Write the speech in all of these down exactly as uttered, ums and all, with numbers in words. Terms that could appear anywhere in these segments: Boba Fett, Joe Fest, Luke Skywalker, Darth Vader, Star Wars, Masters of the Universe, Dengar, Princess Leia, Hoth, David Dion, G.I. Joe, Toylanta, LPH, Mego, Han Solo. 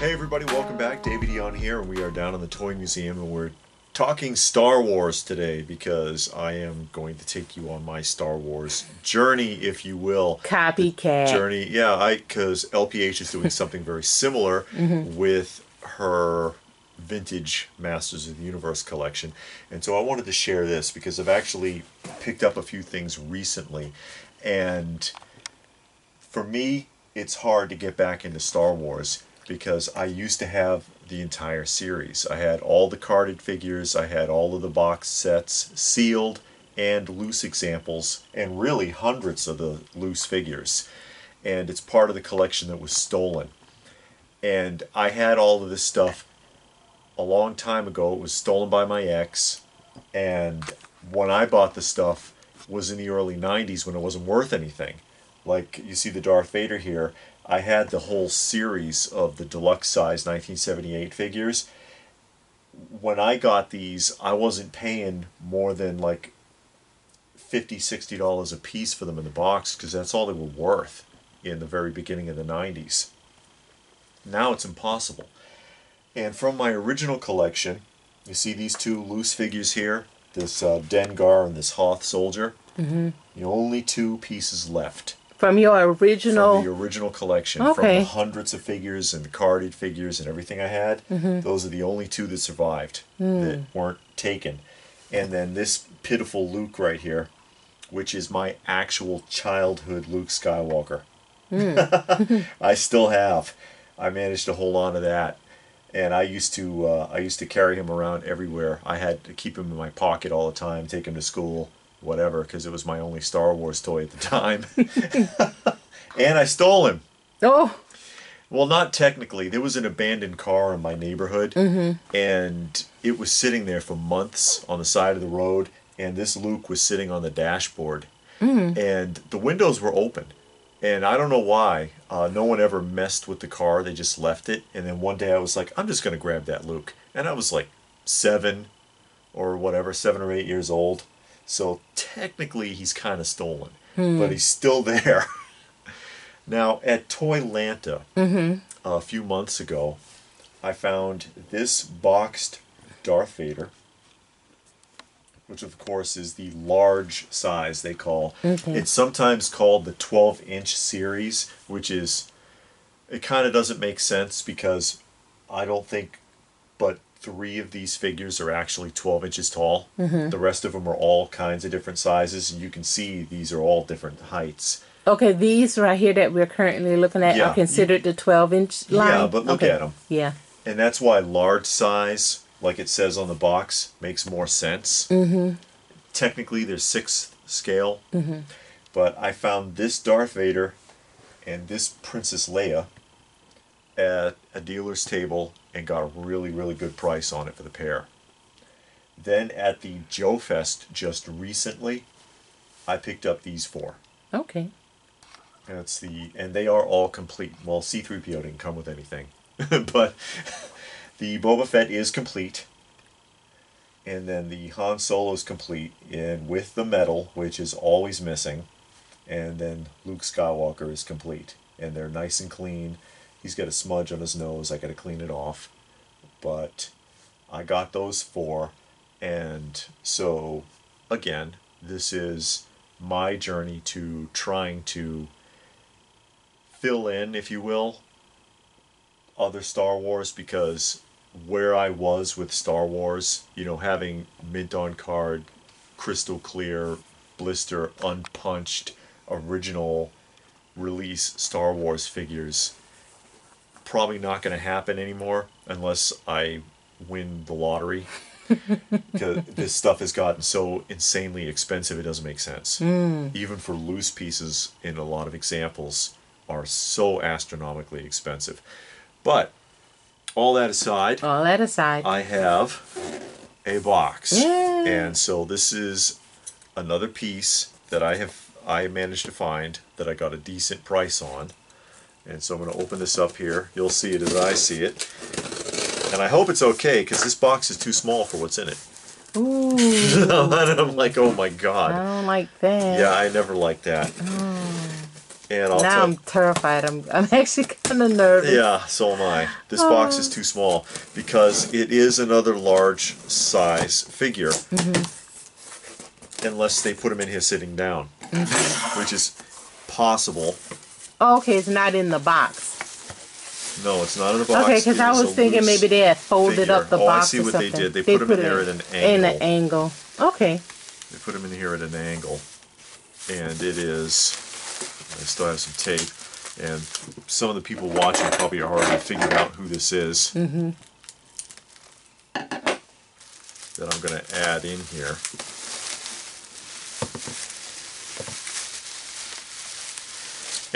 Hey everybody, welcome back. David Dion here, and we are down in the Toy Museum, and we're talking Star Wars today because I am going to take you on my Star Wars journey, if you will. Copycat. The journey, yeah, I because L P H is doing something very similar mm-hmm. with her vintage Masters of the Universe collection. And so I wanted to share this because I've actually picked up a few things recently, and for me, it's hard to get back into Star Wars because I used to have the entire series. I had all the carded figures, I had all of the box sets, sealed and loose examples, and really hundreds of the loose figures. And it's part of the collection that was stolen. And I had all of this stuff a long time ago. It was stolen by my ex, and when I bought the stuff was in the early nineties when it wasn't worth anything. Like, you see the Darth Vader here. I had the whole series of the deluxe size nineteen seventy-eight figures. When I got these, I wasn't paying more than like fifty dollars, sixty dollars a piece for them in the box, because that's all they were worth in the very beginning of the nineties. Now it's impossible. And from my original collection, you see these two loose figures here, this uh, Dengar and this Hoth soldier. Mm-hmm. The only two pieces left. From your original? From the original collection. Okay. From the hundreds of figures and the carded figures and everything I had. Mm-hmm. Those are the only two that survived mm. that weren't taken. And then this pitiful Luke right here, which is my actual childhood Luke Skywalker. Mm. I still have. I managed to hold on to that. And I used to uh, I used to carry him around everywhere. I had to keep him in my pocket all the time, take him to school, whatever, because it was my only Star Wars toy at the time. And I stole him. Oh. Well, not technically. There was an abandoned car in my neighborhood, mm-hmm. and it was sitting there for months on the side of the road, and this Luke was sitting on the dashboard, mm-hmm. and the windows were open. And I don't know why. Uh, no one ever messed with the car. They just left it. And then one day I was like, I'm just going to grab that Luke. And I was like seven or whatever, seven or eight years old. So technically he's kind of stolen, hmm. but he's still there. Now, at Toylanta mm-hmm. a few months ago, I found this boxed Darth Vader, which of course is the large size they call. Mm-hmm. It's sometimes called the twelve inch series, which is, it kind of doesn't make sense because I don't think but three of these figures are actually twelve inches tall. Mm-hmm. The rest of them are all kinds of different sizes, and you can see these are all different heights. Okay, these right here that we're currently looking at yeah. are considered yeah. the twelve inch line? Yeah, but look okay. at them. Yeah. And that's why large size, like it says on the box, makes more sense. Mm-hmm. Technically, there's sixth scale, mm-hmm. but I found this Darth Vader and this Princess Leia at a dealer's table and got a really, really good price on it for the pair. Then at the Joe Fest just recently, I picked up these four. Okay. That's the, and they are all complete. Well, C three P O didn't come with anything, but the Boba Fett is complete. And then the Han Solo is complete, and with the medal, which is always missing. And then Luke Skywalker is complete. And they're nice and clean. He's got a smudge on his nose. I got to clean it off. But I got those four. And so, again, this is my journey to trying to fill in, if you will, other Star Wars, because where I was with Star Wars, you know, having mint on card, crystal clear, blister, unpunched, original release Star Wars figures, probably not going to happen anymore unless I win the lottery. Because this stuff has gotten so insanely expensive, it doesn't make sense. Mm. Even for loose pieces, in a lot of examples, are so astronomically expensive. But all that aside, all that aside, I have a box, Yay. and so this is another piece that I have I managed to find that I got a decent price on. And so I'm going to open this up here. You'll see it as I see it. And I hope it's okay, because this box is too small for what's in it. Ooh. And I'm like, oh my God. I don't like that. Yeah, I never like that. Oh. And I'll now I'm terrified. I'm, I'm actually kind of nervous. Yeah, so am I. This oh. box is too small because it is another large size figure. Mm-hmm. Unless they put him in here sitting down, mm-hmm. which is possible. Oh, okay, it's not in the box. No, it's not in the box. Okay, because I was thinking maybe they had folded figure. up the oh, box. Oh, I see or what something. they did. They, they put, put him in there at an angle. In an angle. Okay. They put him in here at an angle. And it is... I still have some tape, and some of the people watching probably are already figuring out who this is mm-hmm. that I'm going to add in here.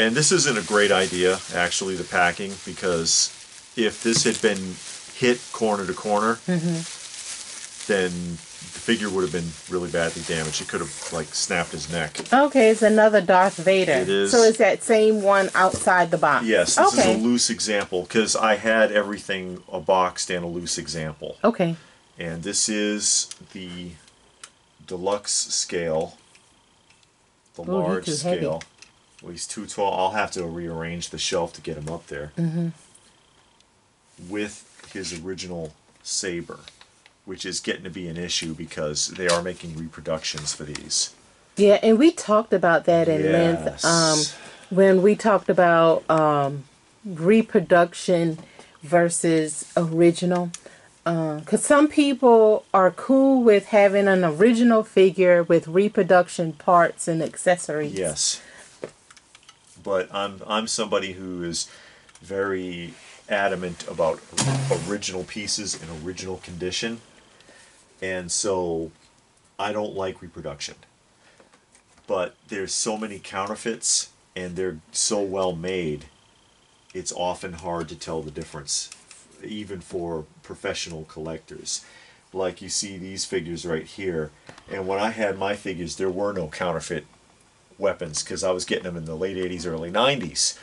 And this isn't a great idea, actually, the packing, because if this had been hit corner to corner, mm-hmm. then... the figure would have been really badly damaged. It could have, like, snapped his neck. Okay, it's another Darth Vader. It is. So it's that same one outside the box. Yes, this okay. is a loose example, because I had everything a boxed and a loose example. Okay. And this is the deluxe scale, the Ooh, large he's too scale. Heavy. Well, he's too tall. I'll have to rearrange the shelf to get him up there. Mm-hmm. With his original saber, which is getting to be an issue because they are making reproductions for these. Yeah, and we talked about that in yes. length um, when we talked about um, reproduction versus original. Because uh, some people are cool with having an original figure with reproduction parts and accessories. Yes, but I'm I'm somebody who is very adamant about original pieces in original condition. And so I don't like reproduction, but there's so many counterfeits and they're so well made, it's often hard to tell the difference, even for professional collectors. Like you see these figures right here, and when I had my figures, there were no counterfeit weapons because I was getting them in the late eighties, early nineties.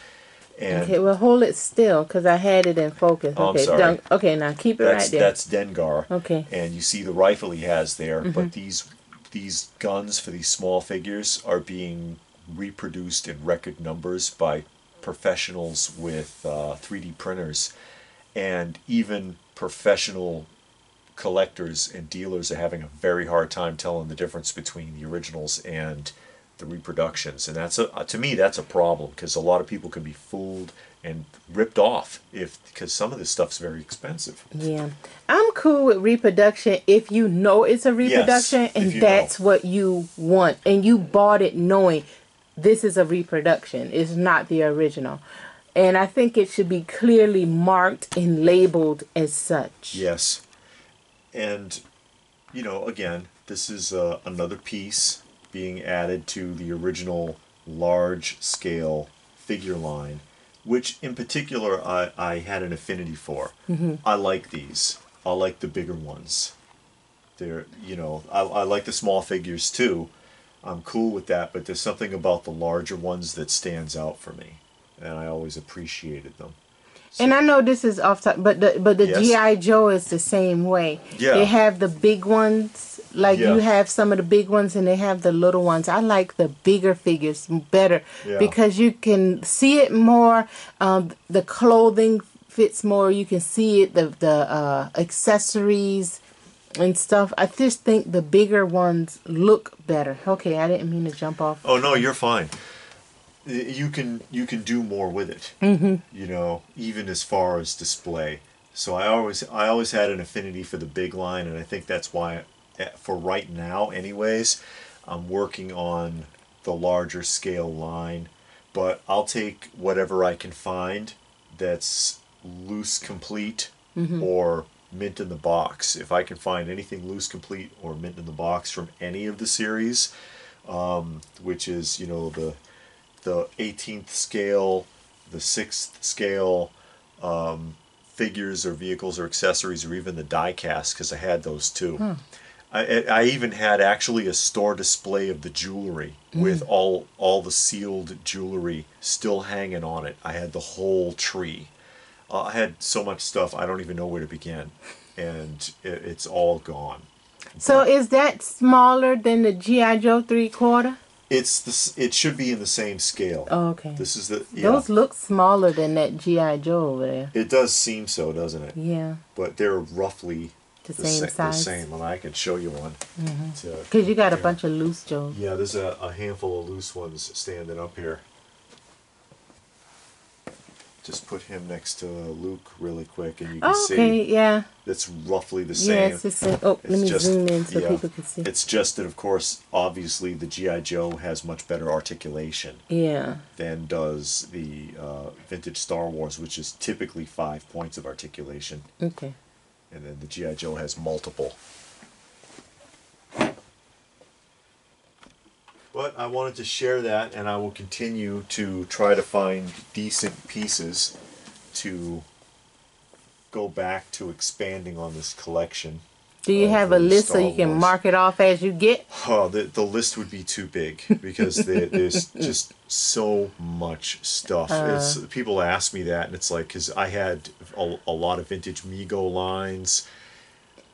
And okay, well, hold it still, because I had it in focus. Oh, okay, I'm sorry. Dunk, okay, now keep it that's, right there. That's Dengar. Okay. And you see the rifle he has there, mm-hmm. but these these guns for these small figures are being reproduced in record numbers by professionals with uh, three D printers, and even professional collectors and dealers are having a very hard time telling the difference between the originals and the reproductions. And that's a, to me, that's a problem, because a lot of people can be fooled and ripped off if because some of this stuff's very expensive. Yeah, I'm cool with reproduction if you know it's a reproduction, yes, and that's know. what you want, and you bought it knowing this is a reproduction, it's not the original. And I think it should be clearly marked and labeled as such. Yes. And you know, again, this is uh, another piece being added to the original large-scale figure line, which in particular I, I had an affinity for. Mm-hmm. I like these. I like the bigger ones. They're, you know, I, I like the small figures too. I'm cool with that, but there's something about the larger ones that stands out for me, and I always appreciated them. So, and I know this is off top, but the, but the yes. G I. Joe is the same way. Yeah. They have the big ones, like yeah. you have some of the big ones, and they have the little ones. I like the bigger figures better yeah. because you can see it more. Um, the clothing fits more. You can see it, the, the uh, accessories and stuff. I just think the bigger ones look better. Okay, I didn't mean to jump off. Oh, no, you're fine. You can you can do more with it, mm-hmm. you know, even as far as display. So I always I always had an affinity for the big line, and I think that's why, for right now, anyways, I'm working on the larger scale line. But I'll take whatever I can find that's loose complete mm-hmm. or mint in the box. If I can find anything loose complete or mint in the box from any of the series, um, which is you know the the eighteenth scale, the sixth scale, um, figures or vehicles or accessories, or even the die cast, because I had those too. Hmm. I, I even had actually a store display of the jewelry mm. with all, all the sealed jewelry still hanging on it. I had the whole tree. Uh, I had so much stuff, I don't even know where to begin. And it, it's all gone. So but, is that smaller than the G I Joe three quarter? It's this. It should be in the same scale. Oh, okay. This is the. Yeah. Those look smaller than that G I Joe over there. It does seem so, doesn't it? Yeah. But they're roughly the, the same sa size. The same, and I can show you one. Because mm-hmm. you got a bunch of loose Joes. Yeah, there's a, a handful of loose ones standing up here. Just put him next to Luke really quick, and you can oh, see. Okay, yeah. It's roughly the same. Yeah, it's the same. Oh, it's let me just, zoom in so yeah, people can see. It's just that, of course, obviously the G I Joe has much better articulation. Yeah. Than does the uh, vintage Star Wars, which is typically five points of articulation. Okay. And then the G I Joe has multiple. But I wanted to share that, and I will continue to try to find decent pieces to go back to expanding on this collection. Do you have a list so you can mark it off as you get? Oh, the, the list would be too big because there, there's just so much stuff. Uh, it's, people ask me that, and it's like, because I had a, a lot of vintage Mego lines.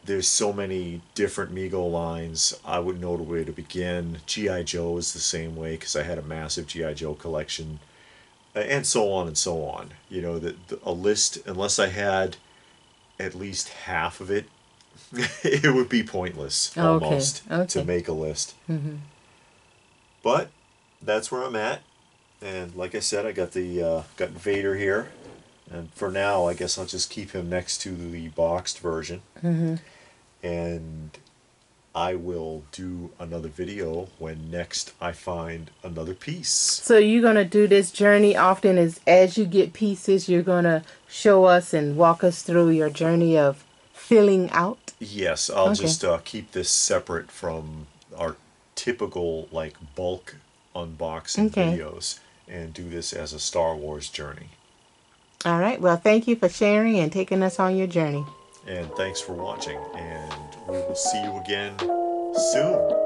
There's so many different Mego lines. I wouldn't know the way to begin. G I Joe is the same way because I had a massive G I Joe collection, and so on and so on. You know, the, the, a list, unless I had at least half of it, it would be pointless oh, almost okay. Okay. to make a list. Mm-hmm. But that's where I'm at. And like I said, I got the uh, got Vader here. And for now, I guess I'll just keep him next to the boxed version. Mm-hmm. And I will do another video when next I find another piece. So you're going to do this journey often as, as you get pieces, you're going to show us and walk us through your journey of filling out? Yes, I'll okay. just uh, keep this separate from our typical like bulk unboxing okay. videos and do this as a Star Wars journey. All right. Well, thank you for sharing and taking us on your journey. And thanks for watching. And we will see you again soon.